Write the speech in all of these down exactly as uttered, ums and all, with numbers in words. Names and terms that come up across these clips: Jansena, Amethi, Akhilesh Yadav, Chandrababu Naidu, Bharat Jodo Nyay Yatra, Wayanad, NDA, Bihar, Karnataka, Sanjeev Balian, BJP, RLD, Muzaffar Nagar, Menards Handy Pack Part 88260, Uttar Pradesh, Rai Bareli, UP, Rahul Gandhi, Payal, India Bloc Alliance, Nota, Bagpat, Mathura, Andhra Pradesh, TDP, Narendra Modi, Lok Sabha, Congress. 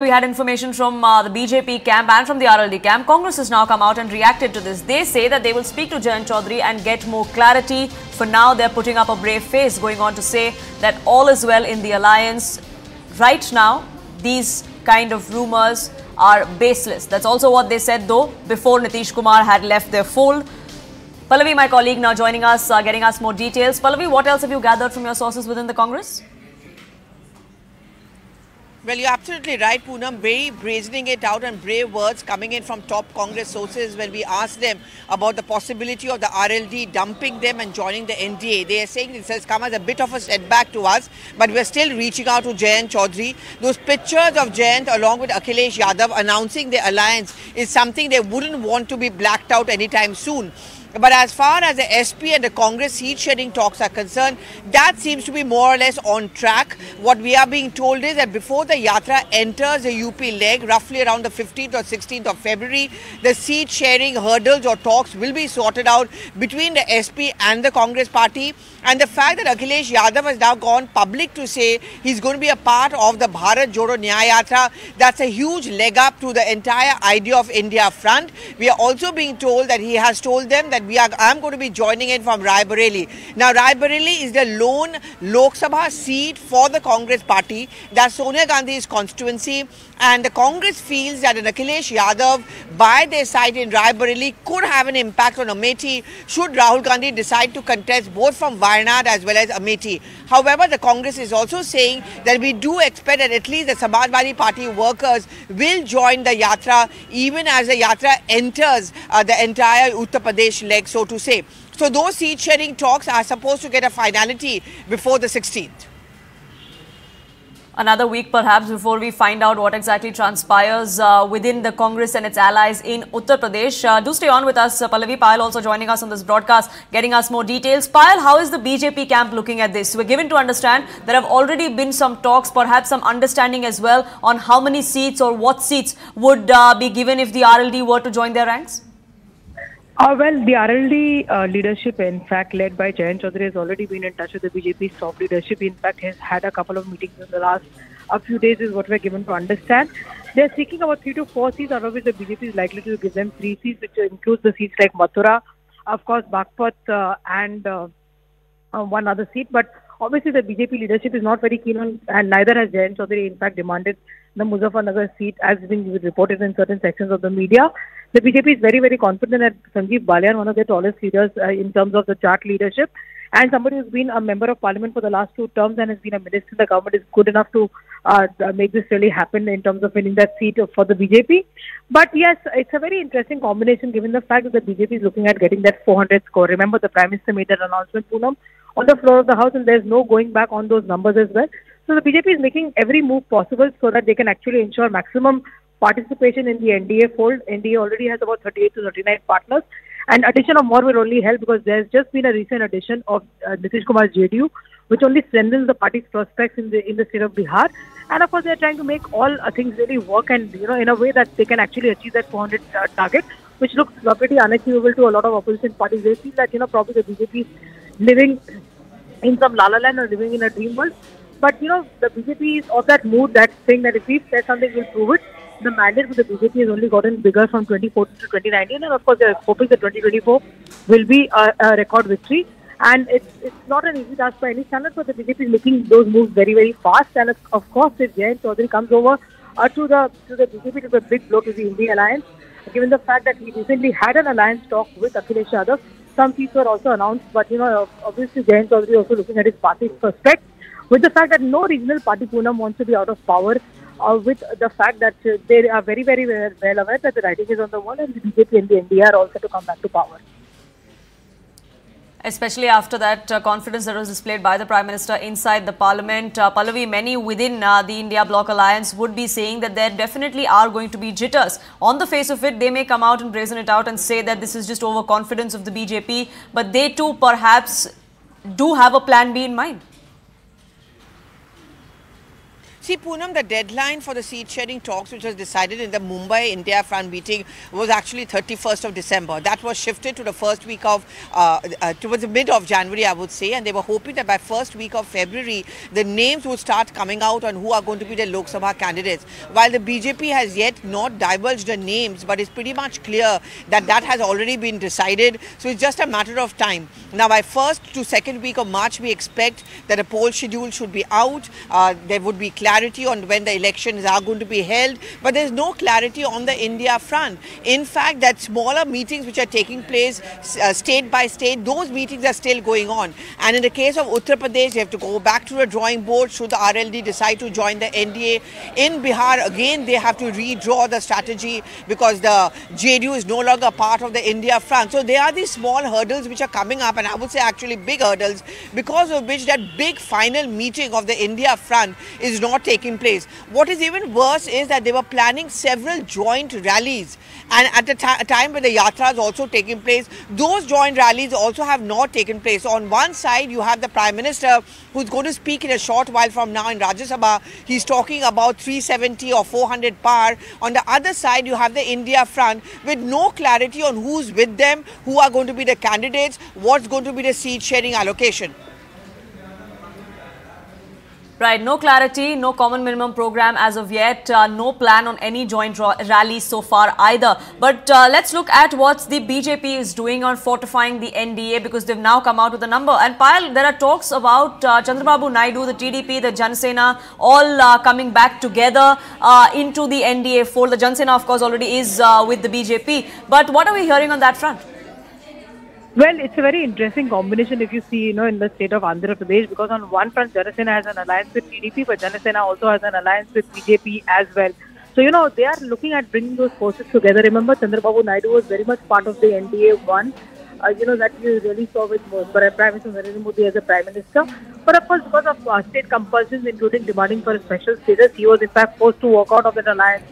We had information from uh, the B J P camp and from the R L D camp. Congress has now come out and reacted to this. They say that they will speak to Jayant Chaudhary and get more clarity. For now, they're putting up a brave face, going on to say that all is well in the alliance. Right now, these kind of rumours are baseless. That's also what they said, though, before Nitish Kumar had left their fold. Pallavi, my colleague, now joining us, uh, getting us more details. Pallavi, what else have you gathered from your sources within the Congress? Well, you're absolutely right, Poonam. Very brazening it out and brave words coming in from top Congress sources when we asked them about the possibility of the R L D dumping them and joining the N D A. They are saying this has come as a bit of a setback to us, but we're still reaching out to Jayant Chaudhary. Those pictures of Jayant along with Akhilesh Yadav announcing the alliance is something they wouldn't want to be blacked out anytime soon. But as far as the S P and the Congress seat-shedding talks are concerned, that seems to be more or less on track. What we are being told is that before the Yatra enters the U P leg, roughly around the fifteenth or sixteenth of February, the seat-sharing hurdles or talks will be sorted out between the S P and the Congress party. And the fact that Akhilesh Yadav has now gone public to say he's going to be a part of the Bharat Jodo Nyay Yatra, that's a huge leg up to the entire idea of India front. We are also being told that he has told them that we are, I'm going to be joining in from Rai Bareli. Now, Rai Bareli is the lone Lok Sabha seat for the Congress party. That's Sonia Gandhi's constituency. And the Congress feels that an Akhilesh Yadav by their side in Rai Bareli could have an impact on Amethi should Rahul Gandhi decide to contest both from Wayanad as well as Amethi. However, the Congress is also saying that we do expect that at least the Samajwadi party workers will join the Yatra even as the Yatra enters uh, the entire Uttar Pradesh leg, so to say. So those seat sharing talks are supposed to get a finality before the sixteenth. Another week perhaps before we find out what exactly transpires uh, within the Congress and its allies in Uttar Pradesh. Uh, do stay on with us. Uh, Pallavi, Payal also joining us on this broadcast, getting us more details. Payal, how is the B J P camp looking at this? We're given to understand there have already been some talks, perhaps some understanding as well on how many seats or what seats would uh, be given if the R L D were to join their ranks? Uh, well, the R L D uh, leadership, in fact, led by Jayant Chaudhary, has already been in touch with the B J P's top leadership. In fact, has had a couple of meetings in the last a few days is what we're given to understand. They're seeking about three to four seats, out of which the B J P is likely to give them three seats, which includes the seats like Mathura, of course, Bagpat uh, and uh, uh, one other seat. But obviously, the B J P leadership is not very keen on, and neither has Jayant Chaudhary, in fact, demanded the Muzaffar Nagar seat, as has been reported in certain sections of the media. The B J P is very, very confident that Sanjeev Balian, one of their tallest leaders uh, in terms of the chart leadership, and somebody who's been a member of parliament for the last two terms and has been a minister in the government, is good enough to uh, make this really happen in terms of winning that seat for the B J P. But yes, it's a very interesting combination given the fact that the B J P is looking at getting that four hundred score. Remember, the Prime Minister made that announcement, Poonam, on the floor of the House, and there's no going back on those numbers as well. So the B J P is making every move possible so that they can actually ensure maximum participation in the N D A fold. N D A already has about thirty-eight to thirty-nine partners, and addition of more will only help because there's just been a recent addition of uh, Nitish Kumar's J D U, which only strengthens the party's prospects in the in the state of Bihar. And of course, they're trying to make all uh, things really work, and you know, in a way that they can actually achieve that four hundred uh, target, which looks pretty unachievable to a lot of opposition parties. They feel that you know probably the B J P is living in some la la land or living in a dream world. But you know, the B J P is of that mood, that thing that if we say something, we'll prove it. The mandate for the B J P has only gotten bigger from twenty fourteen to twenty nineteen, and of course they're hoping that twenty twenty-four will be a, a record victory. And it's it's not an easy task by any standard, but the B J P is making those moves very, very fast. And of course, if Jayant Chaudhary comes over uh, to the to the B J P, it's a big blow to the India alliance, given the fact that he recently had an alliance talk with Akhilesh Yadav. Some seats were also announced, but you know, obviously Jayant Chaudhary also looking at his party's prospects, with the fact that no regional party, Poonam, wants to be out of power. Uh, with the fact that uh, they are very, very well, well aware that the writing is on the wall and the B J P and the N D A are also to come back to power. Especially after that uh, confidence that was displayed by the Prime Minister inside the Parliament. Uh, Pallavi, many within uh, the India Bloc Alliance would be saying that there definitely are going to be jitters. On the face of it, they may come out and brazen it out and say that this is just overconfidence of the B J P, but they too perhaps do have a plan B in mind. See, Poonam, the deadline for the seat-sharing talks, which was decided in the Mumbai India Front meeting, was actually thirty-first of December. That was shifted to the first week of, uh, uh, towards the mid of January, I would say. And they were hoping that by first week of February, the names would start coming out on who are going to be the Lok Sabha candidates. While the B J P has yet not divulged the names, but it's pretty much clear that that has already been decided. So it's just a matter of time. Now, by first to second week of March, we expect that a poll schedule should be out. Uh, there would be clarity on when the elections are going to be held, but there's no clarity on the India front. In fact, that smaller meetings which are taking place uh, state by state, those meetings are still going on. And in the case of Uttar Pradesh, they have to go back to the drawing board should the R L D decide to join the N D A. In Bihar, again, they have to redraw the strategy because the J D U is no longer part of the India front. So there are these small hurdles which are coming up, and I would say actually big hurdles, because of which that big final meeting of the India front is not taking place. What is even worse is that they were planning several joint rallies, and at the time when the yatra is also taking place, those joint rallies also have not taken place. On one side, you have the Prime Minister, who's going to speak in a short while from now in Rajya Sabha. He's talking about three seventy or four hundred par. On the other side, you have the India front with no clarity on who's with them, who are going to be the candidates, what's going to be the seat sharing allocation. Right, no clarity, no common minimum program as of yet, uh, no plan on any joint rallies so far either. But uh, let's look at what the B J P is doing on fortifying the N D A, because they've now come out with a number. And Payal, there are talks about uh, Chandrababu Naidu, the T D P, the Jansena, all uh, coming back together uh, into the N D A fold. The Jansena, of course, already is uh, with the B J P. But what are we hearing on that front? Well, it's a very interesting combination if you see, you know, in the state of Andhra Pradesh, because on one front, Jansena has an alliance with T D P, but Jansena also has an alliance with B J P as well. So, you know, they are looking at bringing those forces together. Remember, Chandrababu Naidu was very much part of the N D A one, uh, you know, that you really saw with most, but Prime Minister Narendra Modi as a Prime Minister. But of course, because of uh, state compulsions, including demanding for a special status, he was in fact forced to walk out of that alliance.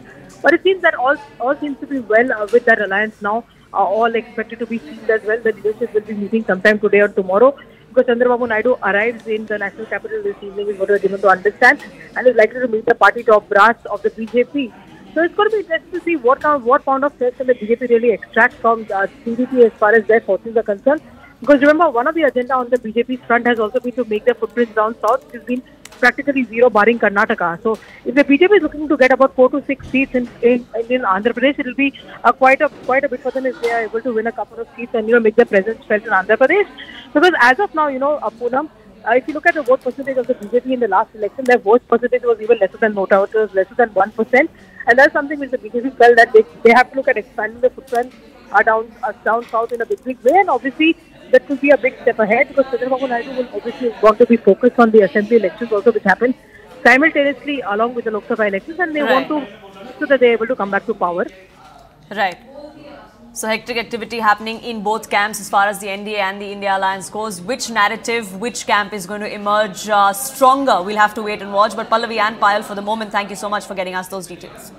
But it seems that all, all seems to be well uh, with that alliance now. Are all expected to be seated as well. The leadership will be meeting sometime today or tomorrow, because Chandrababu Naidu arrives in the national capital this evening is what we're given to understand, and is likely to meet the party top brass of the B J P. So it's going to be interesting to see what kind, what pound of flesh can the B J P really extract from the T D P as far as their forces are concerned. Because remember, one of the agenda on the B J P's front has also been to make their footprints down south, which has been practically zero barring Karnataka. So if the B J P is looking to get about four to six seats in in, in Andhra Pradesh, it will be uh, quite a quite a bit for them if they are able to win a couple of seats and, you know, make their presence felt in Andhra Pradesh. Because as of now, you know, uh, Poonam, uh, if you look at the vote percentage of the B J P in the last election, their vote percentage was even lesser than Nota, it was lesser than one percent, and that's something which the B J P felt that they they have to look at expanding the footprint uh, down uh, down south in a big big way, and obviously that could be a big step ahead, because Chandrababu Naidu will obviously want to be focused on the assembly elections also, which happen simultaneously along with the Lok Sabha elections, and they right. want to so that they are able to come back to power. Right. So hectic activity happening in both camps as far as the N D A and the India Alliance goes. Which narrative, which camp is going to emerge uh, stronger? We'll have to wait and watch. But Pallavi and Payal, for the moment, thank you so much for getting us those details.